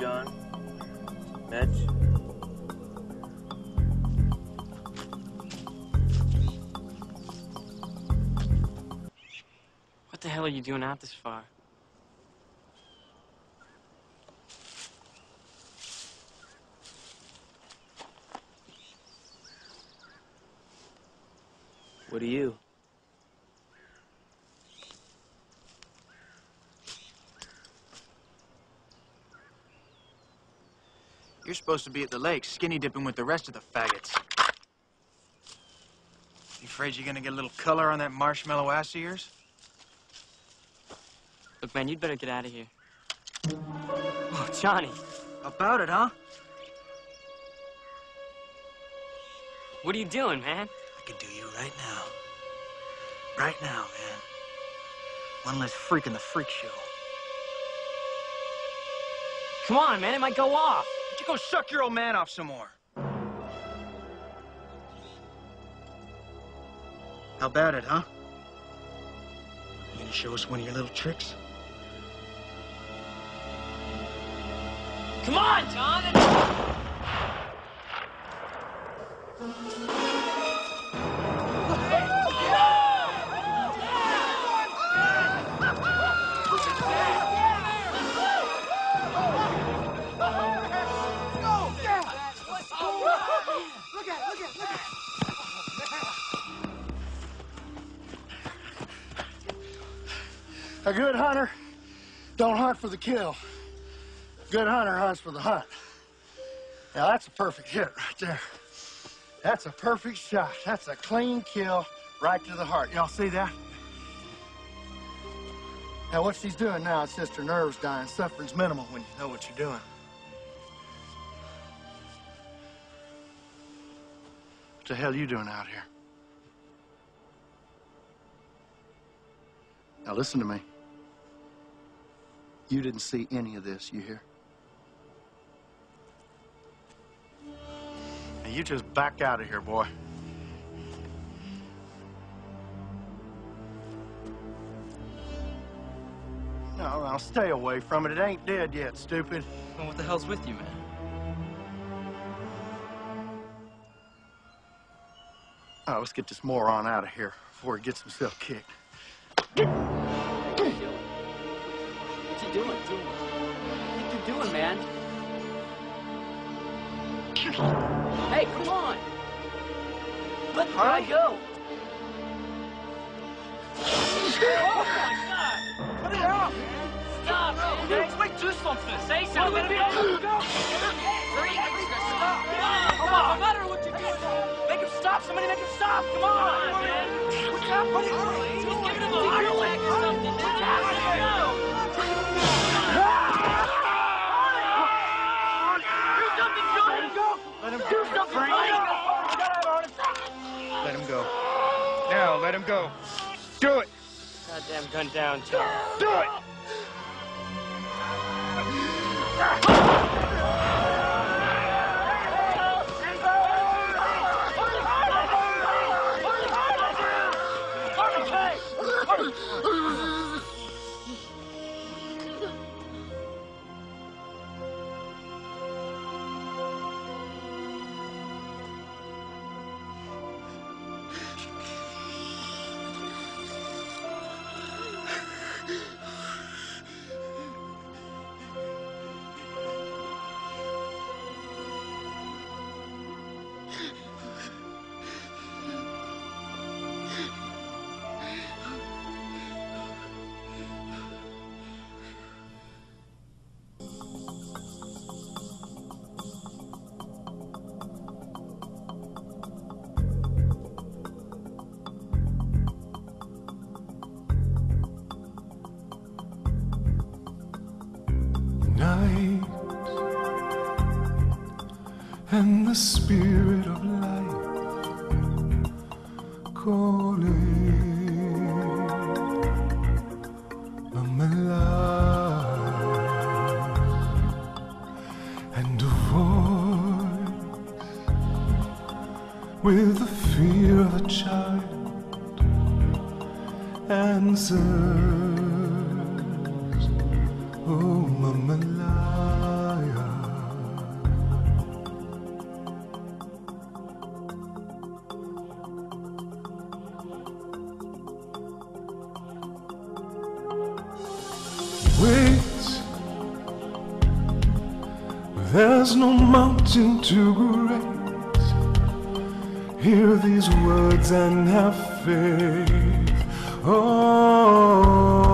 John, Mitch. What the hell are you doing out this far? What are you? You're supposed to be at the lake, skinny dipping with the rest of the faggots. You afraid you're gonna get a little color on that marshmallow ass of yours? Look, man, you'd better get out of here. Oh, Johnny. About it, huh? What are you doing, man? I could do you right now. Right now, man. One less freak in the freak show. Come on, man, it might go off. Why don't you go suck your old man off some more? How about it, huh? You gonna show us one of your little tricks? Come on, John! A good hunter don't hunt for the kill. A good hunter hunts for the hunt. Now, that's a perfect hit right there. That's a perfect shot. That's a clean kill right to the heart. Y'all see that? Now, what she's doing now is just her nerves dying. Suffering's minimal when you know what you're doing. What the hell are you doing out here? Now, listen to me. You didn't see any of this, you hear? Now you just back out of here, boy. No, I'll stay away from it. It ain't dead yet, stupid. Well, what the hell's with you, man? All right, let's get this moron out of here before he gets himself kicked. What you doing? What you doing, man? Hey, come on! Let the guy go! Oh my God! Put it off! Stop! Man. Stop! Wait, do something! Say something! Go! Stop! Come on! No matter what you're doing, make him stop! Somebody make him stop! Come on, man! What's up? What are you doing? He's giving him a heart attack or something! What's happening? No! Let him go. Let him go. Now, let him go. Do it! Goddamn gun down, Tom. Do it! And the spirit of life calling, but my love, and a voice with the fear of a child answers, oh my love. There's no mountain to graze. Hear these words and have faith. Oh.